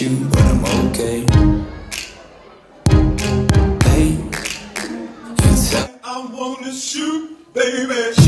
miss you, but I'm okay. Hey, you tell I wanna shoot, baby.